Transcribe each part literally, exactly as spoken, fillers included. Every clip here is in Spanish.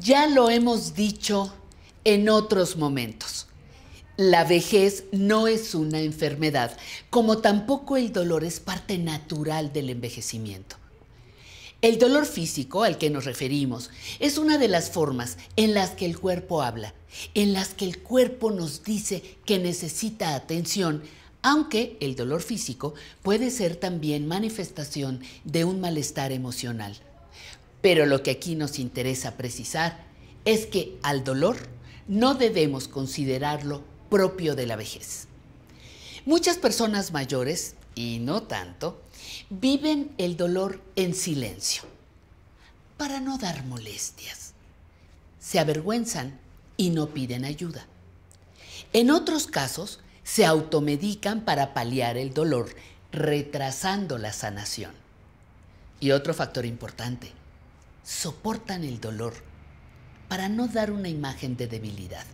Ya lo hemos dicho en otros momentos. La vejez no es una enfermedad, como tampoco el dolor es parte natural del envejecimiento. El dolor físico al que nos referimos es una de las formas en las que el cuerpo habla, en las que el cuerpo nos dice que necesita atención, aunque el dolor físico puede ser también manifestación de un malestar emocional. Pero lo que aquí nos interesa precisar es que al dolor no debemos considerarlo propio de la vejez. Muchas personas mayores, y no tanto, viven el dolor en silencio, para no dar molestias. Se avergüenzan y no piden ayuda. En otros casos, se automedican para paliar el dolor, retrasando la sanación. Y otro factor importante, soportan el dolor para no dar una imagen de debilidad.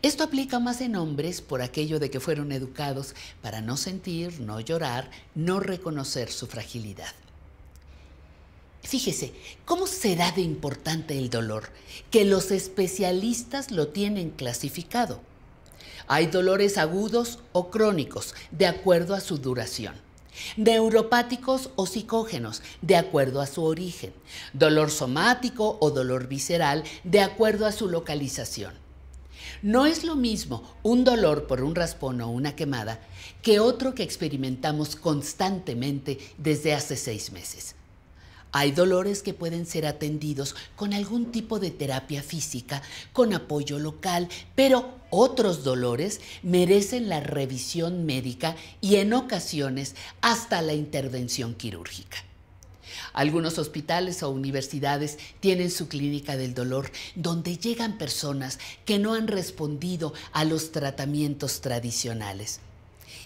Esto aplica más en hombres por aquello de que fueron educados para no sentir, no llorar, no reconocer su fragilidad. Fíjese, ¿cómo será de importante el dolor? Que los especialistas lo tienen clasificado. Hay dolores agudos o crónicos, de acuerdo a su duración. Neuropáticos o psicógenos, de acuerdo a su origen. Dolor somático o dolor visceral, de acuerdo a su localización. No es lo mismo un dolor por un raspón o una quemada que otro que experimentamos constantemente desde hace seis meses. Hay dolores que pueden ser atendidos con algún tipo de terapia física, con apoyo local, pero otros dolores merecen la revisión médica y en ocasiones hasta la intervención quirúrgica. Algunos hospitales o universidades tienen su clínica del dolor, donde llegan personas que no han respondido a los tratamientos tradicionales.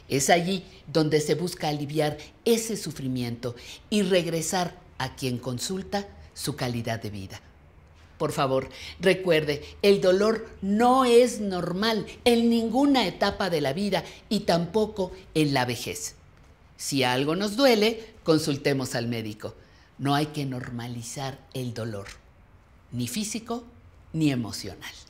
Es allí donde se busca aliviar ese sufrimiento y regresar a quien consulta su calidad de vida. Por favor, recuerde, el dolor no es normal en ninguna etapa de la vida y tampoco en la vejez. Si algo nos duele, consultemos al médico. No hay que normalizar el dolor, ni físico ni emocional.